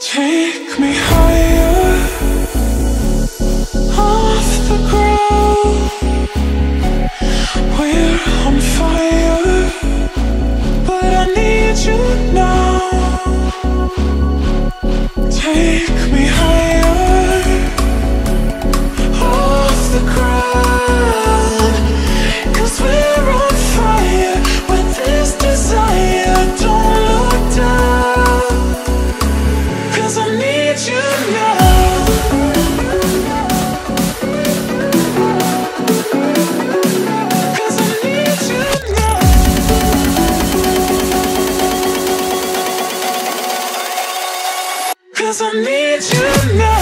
Take me higher, off the ground. We're on fire, but I need you now. Take me higher, off the ground, 'cause we're on fire with this desire. Don't look down, 'cause I need you now, 'cause I need you now, 'cause I need you now.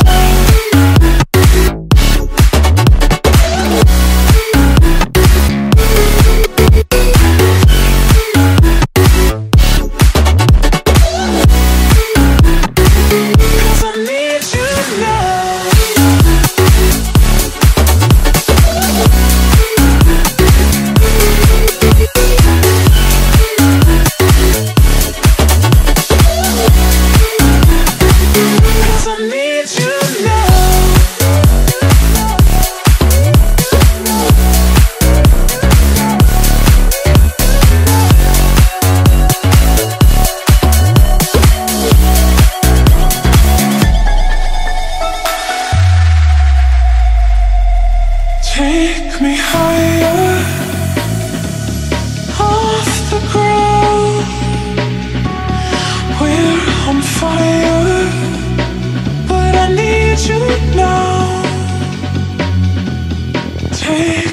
Take me higher, off the ground. We're on fire, but I need you now. Take